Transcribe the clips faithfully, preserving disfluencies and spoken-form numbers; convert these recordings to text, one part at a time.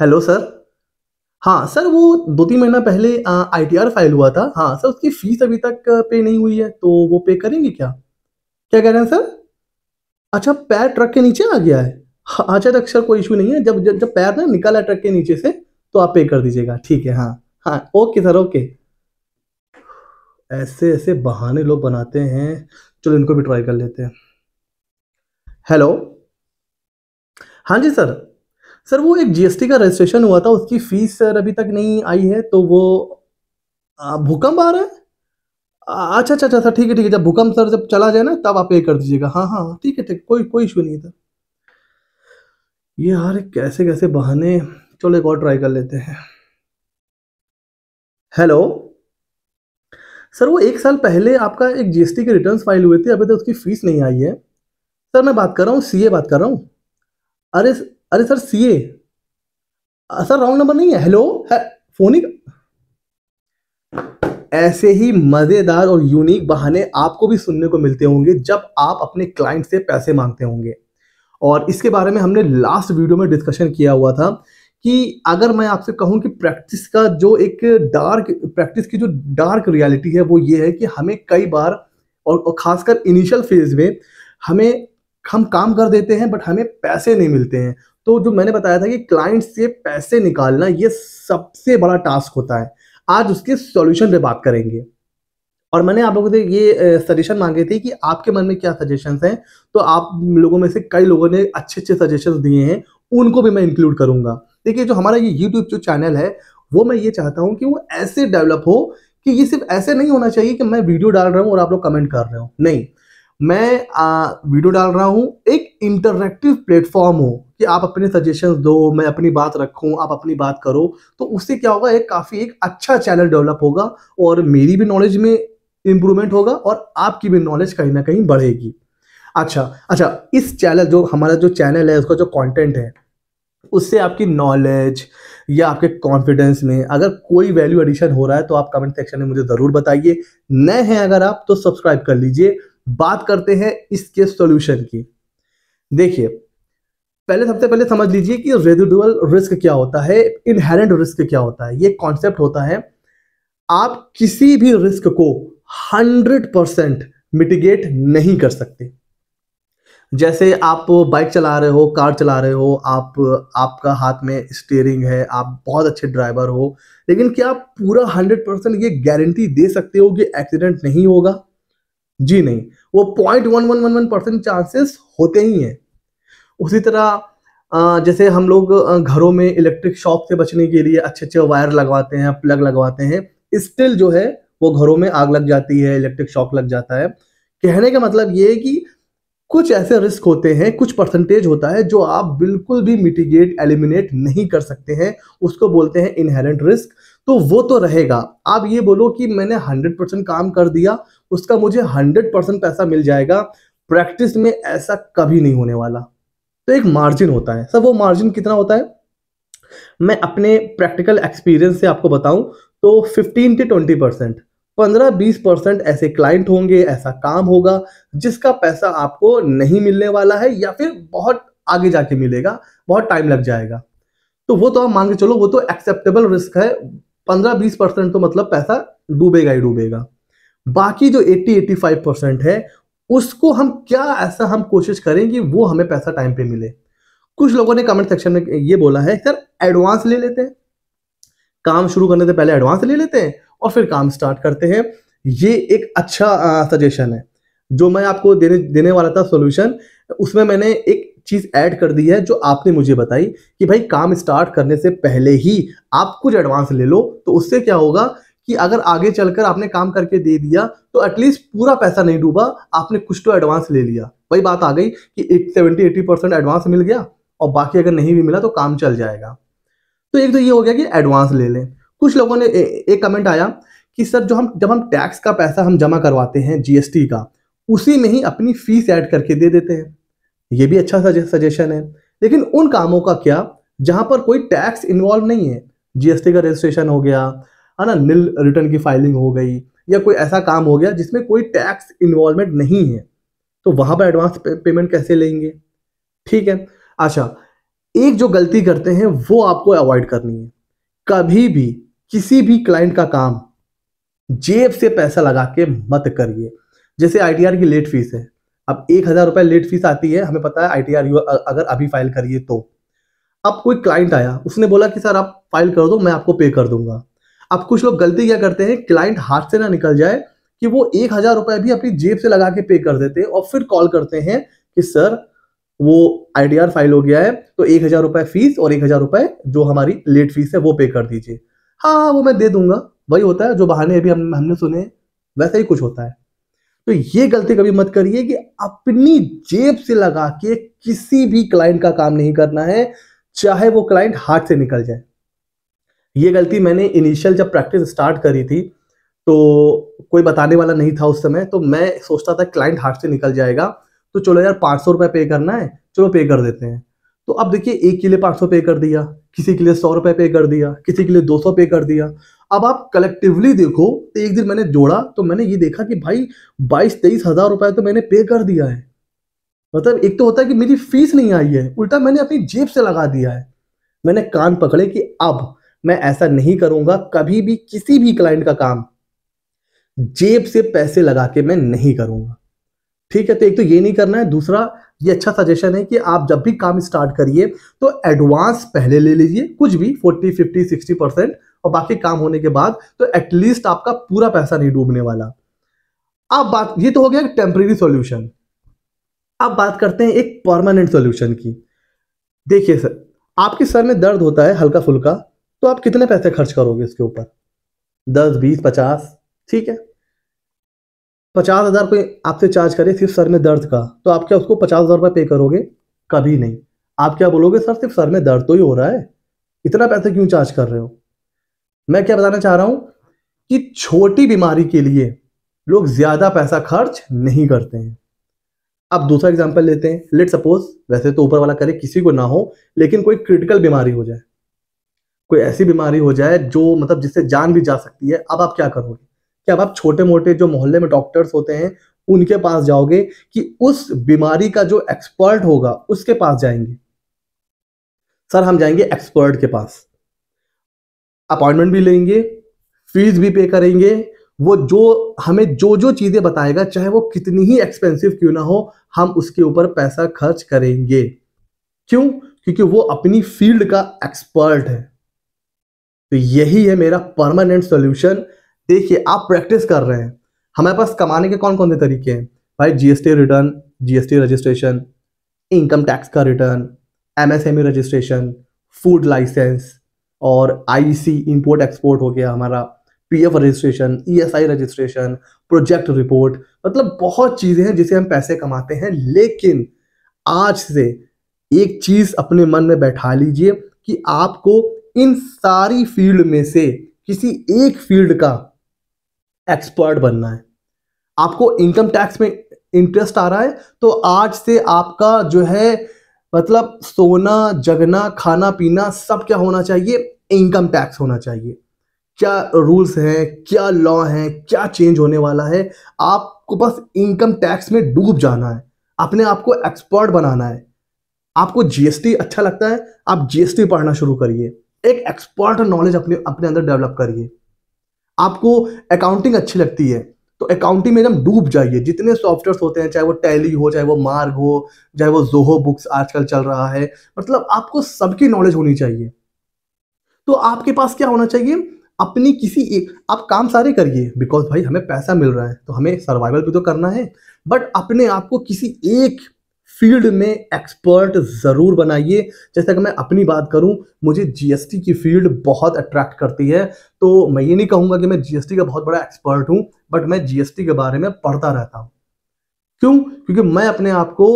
Hello sir. हाँ sir, वो दो तीन महीना पहले आई टी आर फाइल हुआ था। हाँ सर, उसकी फीस अभी तक पे नहीं हुई है, तो वो पे करेंगे क्या? क्या कह रहे हैं सर? अच्छा, पैर ट्रक के नीचे आ गया है। हाँ, अच्छा तक सर कोई इशू नहीं है। जब जब जब पैर ना निकाला ट्रक के नीचे से तो आप पे कर दीजिएगा। ठीक है। हाँ हाँ ओके सर, ओके। ऐसे ऐसे बहाने लोग बनाते हैं। चलो इनको भी ट्राई कर लेते हैं। हेलो। हाँ जी सर। सर वो एक जीएसटी का रजिस्ट्रेशन हुआ था, उसकी फीस सर अभी तक नहीं आई है, तो वो आ, भूकंप आ रहा है। आ, अच्छा अच्छा अच्छा सर, ठीक है ठीक है। जब भूकंप सर जब चला जाए ना, तब आप पे कर दीजिएगा। हाँ हाँ ठीक है ठीक, कोई कोई इशू नहीं था। ये यार कैसे कैसे बहाने। चलो एक और ट्राई कर लेते हैं। हेलो सर, वो एक साल पहले आपका एक जीएसटी के रिटर्न्स फाइल हुए थे, अभी तक उसकी फीस नहीं आई है। सर मैं बात कर रहा हूँ, सीए बात कर रहा हूँ। अरे अरे sir, CA sir wrong number नहीं है। हेलो है, फोन ही। ऐसे ही मजेदार और यूनिक बहाने आपको भी सुनने को मिलते होंगे जब आप अपने क्लाइंट से पैसे मांगते होंगे। और इसके बारे में हमने लास्ट वीडियो में डिस्कशन किया हुआ था कि अगर मैं आपसे कहूं कि प्रैक्टिस का जो एक डार्क प्रैक्टिस की जो डार्क रियलिटी है वो ये है कि हमें कई बार और खासकर इनिशियल फेज में हमें हम काम कर देते हैं बट हमें पैसे नहीं मिलते हैं। तो जो मैंने बताया था कि क्लाइंट से पैसे निकालना ये सबसे बड़ा टास्क होता है, आज उसके सॉल्यूशन पे बात करेंगे। और मैंने आप लोगों से ये सजेशन मांगे थे कि आपके मन में क्या सजेशंस हैं, तो आप लोगों में से कई लोगों ने अच्छे अच्छे सजेशंस दिए हैं, उनको भी मैं इंक्लूड करूंगा। देखिए जो हमारा ये यूट्यूब जो चैनल है वो मैं ये चाहता हूँ कि वो ऐसे डेवलप हो कि ये सिर्फ ऐसे नहीं होना चाहिए कि मैं वीडियो डाल रहा हूँ और आप लोग कमेंट कर रहे हो। नहीं, मैं आ, वीडियो डाल रहा हूँ, एक इंटरैक्टिव प्लेटफॉर्म हो कि आप अपने सजेशंस दो, मैं अपनी बात रखूँ, आप अपनी बात करो। तो उससे क्या होगा, एक काफ़ी एक अच्छा चैनल डेवलप होगा और मेरी भी नॉलेज में इम्प्रूवमेंट होगा और आपकी भी नॉलेज कहीं ना कहीं बढ़ेगी। अच्छा अच्छा इस चैनल जो हमारा जो चैनल है उसका जो कॉन्टेंट है उससे आपकी नॉलेज या आपके कॉन्फिडेंस में अगर कोई वैल्यू एडिशन हो रहा है तो आप कमेंट सेक्शन में मुझे ज़रूर बताइए। नए हैं अगर आप तो सब्सक्राइब कर लीजिए। बात करते हैं इसके सॉल्यूशन की। देखिए पहले सबसे पहले समझ लीजिए कि रेजिडुअल रिस्क क्या होता है, इनहेरेंट रिस्क क्या होता है। ये कॉन्सेप्ट होता है आप किसी भी रिस्क को हंड्रेड परसेंट मिटिगेट नहीं कर सकते। जैसे आप बाइक चला रहे हो, कार चला रहे हो, आप आपका हाथ में स्टीयरिंग है, आप बहुत अच्छे ड्राइवर हो, लेकिन क्या आप पूरा हंड्रेड परसेंट ये गारंटी दे सकते हो कि एक्सीडेंट नहीं होगा? जी नहीं, वो point one one one one percent chances होते ही हैं। उसी तरह जैसे हम लोग घरों में इलेक्ट्रिक शॉक से बचने के लिए अच्छे अच्छे वायर लगवाते हैं, प्लग लगवाते हैं, स्टिल जो है वो घरों में आग लग जाती है, इलेक्ट्रिक शॉक लग जाता है। कहने का मतलब ये है कि कुछ ऐसे रिस्क होते हैं, कुछ परसेंटेज होता है जो आप बिल्कुल भी मिटिगेट एलिमिनेट नहीं कर सकते हैं, उसको बोलते हैं इनहेरेंट रिस्क। तो वो तो रहेगा। आप ये बोलो कि मैंने हंड्रेड परसेंट काम कर दिया, उसका मुझे हंड्रेड परसेंट पैसा मिल जाएगा, प्रैक्टिस में ऐसा कभी नहीं होने वाला। तो एक मार्जिन होता है सर, वो मार्जिन कितना होता है? मैं अपने प्रैक्टिकल एक्सपीरियंस से आपको बताऊं तो फिफ्टीन से ट्वेंटी परसेंट, पंद्रह बीस परसेंट ऐसे क्लाइंट होंगे, ऐसा काम होगा जिसका पैसा आपको नहीं मिलने वाला है या फिर बहुत आगे जाके मिलेगा, बहुत टाइम लग जाएगा। तो वो तो आप मान के चलो, वो तो एक्सेप्टेबल रिस्क है। पंद्रह बीस परसेंट तो मतलब पैसा डूबेगा ही डूबेगा। बाकी जो अस्सी पचासी परसेंट है उसको हम क्या ऐसा हम कोशिश करें कि वो हमें पैसा टाइम पे मिले। कुछ लोगों ने कमेंट सेक्शन में ये बोला है सर एडवांस ले लेते हैं, काम शुरू करने से पहले एडवांस ले लेते हैं और फिर काम स्टार्ट करते हैं। ये एक अच्छा सजेशन है जो मैं आपको देने देने वाला था सॉल्यूशन। उसमें मैंने एक चीज़ ऐड कर दी है जो आपने मुझे बताई कि भाई काम स्टार्ट करने से पहले ही आप कुछ एडवांस ले लो। तो उससे क्या होगा कि अगर आगे चलकर आपने काम करके दे दिया तो एटलीस्ट पूरा पैसा नहीं डूबा, आपने कुछ तो एडवांस ले लिया। वही बात आ गई कि सेवेंटी एट्टी परसेंट एडवांस मिल गया और बाकी अगर नहीं भी मिला तो काम चल जाएगा। तो एक तो ये हो गया कि एडवांस ले लें। कुछ लोगों ने ए, एक कमेंट आया कि सर जो हम जब हम टैक्स का पैसा हम जमा करवाते हैं जीएसटी का, उसी में ही अपनी फीस ऐड करके दे देते हैं। ये भी अच्छा सजेशन है, लेकिन उन कामों का क्या जहां पर कोई टैक्स इन्वॉल्व नहीं है। जीएसटी का रजिस्ट्रेशन हो गया है ना, नील रिटर्न की फाइलिंग हो गई, या कोई ऐसा काम हो गया जिसमें कोई टैक्स इन्वॉल्वमेंट नहीं है, तो वहां पर एडवांस पेमेंट कैसे लेंगे? ठीक है। अच्छा एक जो गलती करते हैं वो आपको अवॉइड करनी है। कभी भी किसी भी क्लाइंट का काम जेब से पैसा लगा के मत करिए। जैसे आईटीआर की लेट फीस है, अब एक हज़ार रुपये लेट फीस आती है, हमें पता है आईटीआर अगर अभी फाइल करिए तो। अब कोई क्लाइंट आया, उसने बोला कि सर आप फाइल कर दो, मैं आपको पे कर दूंगा। अब कुछ लोग गलती क्या करते हैं, क्लाइंट हाथ से ना निकल जाए कि वो एक हज़ार रुपये भी अपनी जेब से लगा के पे कर देते हैं और फिर कॉल करते हैं कि सर वो आईटीआर फाइल हो गया है तो एक हज़ार रुपये फीस और एक हज़ार रुपये जो हमारी लेट फीस है वो पे कर दीजिए। हाँ हाँ वो मैं दे दूंगा, वही होता है जो बहाने अभी हम हमने सुने, वैसा ही कुछ होता है। तो ये गलती कभी मत करिए कि अपनी जेब से लगा के किसी भी क्लाइंट का काम नहीं करना है, चाहे वो क्लाइंट हाथ से निकल जाए। ये गलती मैंने इनिशियल जब प्रैक्टिस स्टार्ट करी थी तो कोई बताने वाला नहीं था उस समय, तो मैं सोचता था क्लाइंट हाथ से निकल जाएगा तो चलो यार पाँच सौ रुपये पे करना है, चलो पे कर देते हैं। तो अब देखिए एक के लिए पाँच सौ पे कर दिया, किसी के लिए सौ रुपये पे कर दिया, किसी के लिए दो सौ पे कर दिया। अब आप कलेक्टिवली देखो तो एक दिन मैंने जोड़ा तो मैंने ये देखा कि भाई बाईस तेईस हज़ार रुपये तो मैंने पे कर दिया है। मतलब एक तो होता है कि मेरी फीस नहीं आई है, उल्टा मैंने अपनी जेब से लगा दिया है। मैंने कान पकड़े कि अब मैं ऐसा नहीं करूँगा, कभी भी किसी भी क्लाइंट का काम जेब से पैसे लगा के मैं नहीं करूँगा। ठीक है, तो एक तो ये नहीं करना है। दूसरा ये अच्छा सजेशन है कि आप जब भी काम स्टार्ट करिए तो एडवांस पहले ले लीजिए, कुछ भी चालीस, पचास, साठ परसेंट, और बाकी काम होने के बाद तो एटलीस्ट आपका पूरा पैसा नहीं डूबने वाला। अब बात, ये तो हो गया एक टेम्परेरी सॉल्यूशन। अब बात करते हैं एक परमानेंट सॉल्यूशन की। देखिए सर, आपके सर में दर्द होता है हल्का फुल्का, तो आप कितने पैसे खर्च करोगे इसके ऊपर? दस, बीस, पचास, ठीक है। पचास हज़ार कोई आपसे चार्ज करे सिर्फ सर में दर्द का, तो आप क्या उसको पचास हज़ार रुपये पे करोगे? कभी नहीं। आप क्या बोलोगे, सर सिर्फ सर में दर्द तो ही हो रहा है, इतना पैसे क्यों चार्ज कर रहे हो? मैं क्या बताना चाह रहा हूँ कि छोटी बीमारी के लिए लोग ज़्यादा पैसा खर्च नहीं करते हैं। अब दूसरा एग्जाम्पल लेते हैं। लेट सपोज, वैसे तो ऊपर वाला करे किसी को ना हो, लेकिन कोई क्रिटिकल बीमारी हो जाए, कोई ऐसी बीमारी हो जाए जो मतलब जिससे जान भी जा सकती है। अब आप क्या करोगे? कि अब आप छोटे मोटे जो मोहल्ले में डॉक्टर्स होते हैं उनके पास जाओगे कि उस बीमारी का जो एक्सपर्ट होगा उसके पास जाएंगे? सर हम जाएंगे एक्सपर्ट के पास, अपॉइंटमेंट भी लेंगे, फीस भी पे करेंगे। वो जो हमें जो जो चीज़ें बताएगा, चाहे वो कितनी ही एक्सपेंसिव क्यों ना हो, हम उसके ऊपर पैसा खर्च करेंगे। क्यों? क्योंकि वो अपनी फील्ड का एक्सपर्ट है। तो यही है मेरा परमानेंट सोल्यूशन। देखिए आप प्रैक्टिस कर रहे हैं। हमारे पास कमाने के कौन कौन से तरीके हैं भाई? GST return, GST registration, income tax का return, MSME registration, food licence और आईसी इंपोर्ट एक्सपोर्ट हो गया हमारा, PF registration, ESI registration, project report. मतलब बहुत चीज़ें हैं जिसे हम पैसे कमाते हैं। लेकिन आज से एक चीज़ अपने मन में बैठा लीजिए कि आपको इन सारी फील्ड में से किसी एक फील्ड का एक्सपर्ट बनना है। आपको इनकम टैक्स में इंटरेस्ट आ रहा है तो आज से आपका जो है मतलब सोना जगना खाना पीना सब क्या होना चाहिए? इनकम टैक्स होना चाहिए। क्या रूल्स हैं, क्या लॉ हैं, क्या चेंज होने वाला है, आपको बस इनकम टैक्स में डूब जाना है, अपने आप को एक्सपर्ट बनाना है। आपको जीएसटी अच्छा लगता है, आप जीएसटी पढ़ना शुरू करिए, एक एक्सपर्ट नॉलेज अपने अपने अंदर डेवलप करिए। आपको अकाउंटिंग अच्छी लगती है तो अकाउंटिंग में एकदम डूब जाइए। जितने सॉफ्टवेयर्स होते हैं, चाहे वो टैली हो, चाहे वो मार्ग हो, चाहे वो जोहो बुक्स आजकल चल रहा है, मतलब आपको सबकी नॉलेज होनी चाहिए। तो आपके पास क्या होना चाहिए? अपनी किसी एक, आप काम सारे करिए बिकॉज भाई हमें पैसा मिल रहा है तो हमें सर्वाइवल भी तो करना है, बट अपने आप को किसी एक फील्ड में एक्सपर्ट ज़रूर बनाइए। जैसा कि मैं अपनी बात करूं, मुझे जीएसटी की फील्ड बहुत अट्रैक्ट करती है। तो मैं ये नहीं कहूंगा कि मैं जीएसटी का बहुत बड़ा एक्सपर्ट हूं, बट मैं जीएसटी के बारे में पढ़ता रहता हूं। क्यों? क्योंकि मैं अपने आप को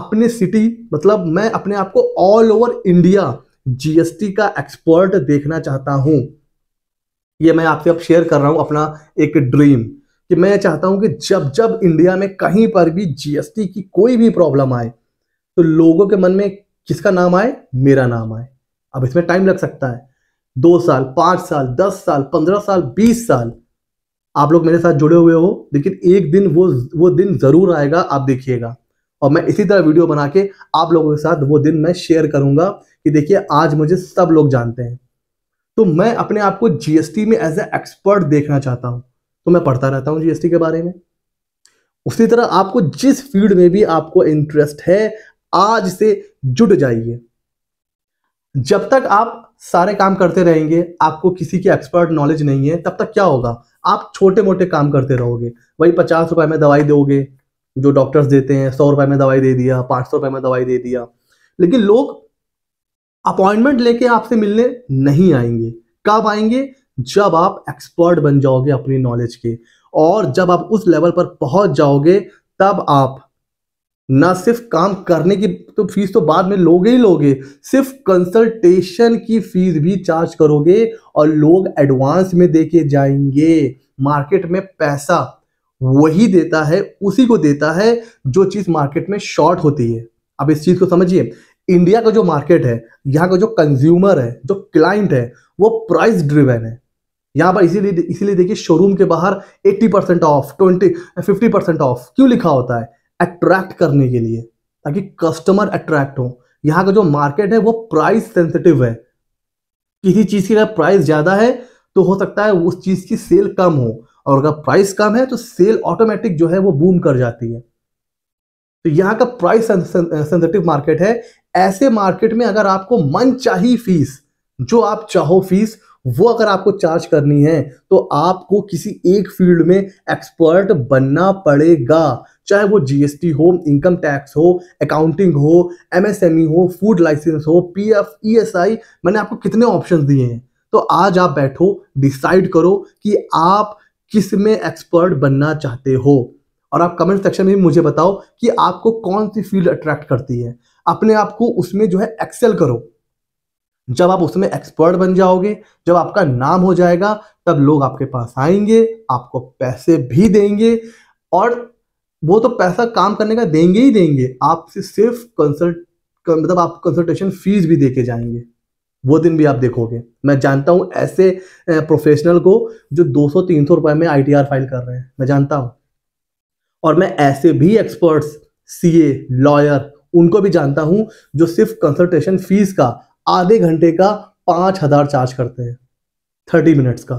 अपने सिटी मतलब मैं अपने आप को ऑल ओवर इंडिया जीएसटी का एक्सपर्ट देखना चाहता हूँ। ये मैं आपसे अब शेयर कर रहा हूँ अपना एक ड्रीम कि मैं चाहता हूं कि जब जब इंडिया में कहीं पर भी जीएसटी की कोई भी प्रॉब्लम आए तो लोगों के मन में किसका नाम आए? मेरा नाम आए। अब इसमें टाइम लग सकता है, दो साल, पाँच साल, दस साल, पंद्रह साल, बीस साल। आप लोग मेरे साथ जुड़े हुए हो, लेकिन एक दिन वो वो दिन ज़रूर आएगा, आप देखिएगा। और मैं इसी तरह वीडियो बना के आप लोगों के साथ वो दिन मैं शेयर करूंगा कि देखिए आज मुझे सब लोग जानते हैं। तो मैं अपने आप को जीएसटी में एज ए एक्सपर्ट देखना चाहता हूं, तो मैं पढ़ता रहता हूं जीएसटी के बारे में। उसी तरह आपको जिस फील्ड में भी आपको इंटरेस्ट है आज से जुट जाइए। जब तक आप सारे काम करते रहेंगे, आपको किसी की एक्सपर्ट नॉलेज नहीं है, तब तक क्या होगा, आप छोटे मोटे काम करते रहोगे। वही पचास रुपए में दवाई दोगे जो डॉक्टर्स देते हैं, सौ रुपए में दवाई दे दिया, पाँच सौ रुपए में दवाई दे दिया, लेकिन लोग अपॉइंटमेंट लेके आपसे मिलने नहीं आएंगे। कब आएंगे? जब आप एक्सपर्ट बन जाओगे अपनी नॉलेज के, और जब आप उस लेवल पर पहुंच जाओगे तब आप ना सिर्फ काम करने की तो फीस तो बाद में लोगे ही लोगे, सिर्फ कंसल्टेशन की फीस भी चार्ज करोगे और लोग एडवांस में देके जाएंगे। मार्केट में पैसा वही देता है, उसी को देता है जो चीज मार्केट में शॉर्ट होती है। अब इस चीज को समझिए, इंडिया का जो मार्केट है, यहाँ का जो कंज्यूमर है, जो क्लाइंट है, वो प्राइस ड्रिवेन है। यहाँ पर इसीलिए इसीलिए देखिए शोरूम के बाहर अस्सी परसेंट ऑफ, बीस, पचास परसेंट ऑफ क्यों लिखा होता है? अट्रैक्ट करने के लिए, ताकि कस्टमर अट्रैक्ट हो। यहाँ का जो मार्केट है वो प्राइस सेंसिटिव है। किसी चीज की अगर प्राइस ज्यादा है तो हो सकता है उस चीज की सेल कम हो, और अगर प्राइस कम है तो सेल ऑटोमेटिक जो है वो बूम कर जाती है। तो यहाँ का प्राइस सेंसिटिव मार्केट है। ऐसे मार्केट में अगर आपको मनचाही फीस, जो आप चाहो फीस, वो अगर आपको चार्ज करनी है तो आपको किसी एक फील्ड में एक्सपर्ट बनना पड़ेगा, चाहे वो जीएसटी हो, इनकम टैक्स हो, अकाउंटिंग हो, एमएसएमई हो, फूड लाइसेंस हो, पीएफ, ईएसआई, मैंने आपको कितने ऑप्शंस दिए हैं। तो आज आप बैठो, डिसाइड करो कि आप किस में एक्सपर्ट बनना चाहते हो, और आप कमेंट सेक्शन में मुझे बताओ कि आपको कौन सी फील्ड अट्रैक्ट करती है। अपने आप को उसमें जो है एक्सेल करो। जब आप उसमें एक्सपर्ट बन जाओगे, जब आपका नाम हो जाएगा, तब लोग आपके पास आएंगे, आपको पैसे भी देंगे, और वो तो पैसा काम करने का देंगे ही देंगे, आपसे सिर्फ कंसल्ट मतलब आप कंसल्टेशन फीस भी देके जाएंगे। वो दिन भी आप देखोगे। मैं जानता हूँ ऐसे प्रोफेशनल को जो दो सौ तीन सौ रुपये में आई टी आर फाइल कर रहे हैं, मैं जानता हूँ, और मैं ऐसे भी एक्सपर्ट्स, सीए, लॉयर, उनको भी जानता हूं जो सिर्फ कंसल्टेशन फीस का आधे घंटे का पाँच हज़ार चार्ज करते हैं, थर्टी मिनट्स का।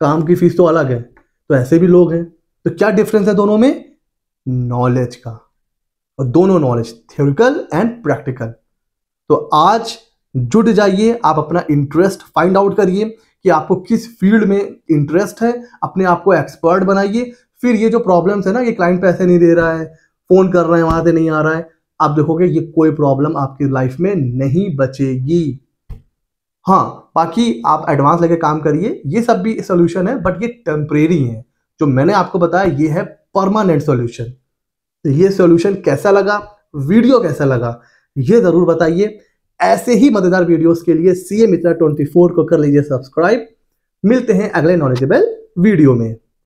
काम की फीस तो अलग है। तो ऐसे भी लोग हैं। तो क्या डिफरेंस है दोनों में? नॉलेज का, और दोनों नॉलेज, थ्योरिकल एंड प्रैक्टिकल। तो आज जुट जाइए, आप अपना इंटरेस्ट फाइंड आउट करिए कि आपको किस फील्ड में इंटरेस्ट है, अपने आप को एक्सपर्ट बनाइए। फिर ये जो प्रॉब्लम्स है ना, ये क्लाइंट पैसे नहीं दे रहा है, फोन कर रहे हैं वहां से नहीं आ रहा है, आप देखोगे ये कोई प्रॉब्लम आपकी लाइफ में नहीं बचेगी। हाँ, बाकी आप एडवांस लेके काम करिए। ये सब भी सोल्यूशन है, बट ये टेम्परेरी है। जो मैंने आपको बताया ये है परमानेंट सोल्यूशन। तो ये सोल्यूशन कैसा लगा, वीडियो कैसा लगा, ये जरूर बताइए। ऐसे ही मजेदार वीडियोज के लिए सीए मित्रा ट्वेंटी फोर को कर लीजिए सब्सक्राइब। मिलते हैं अगले नॉलेजेबल वीडियो में।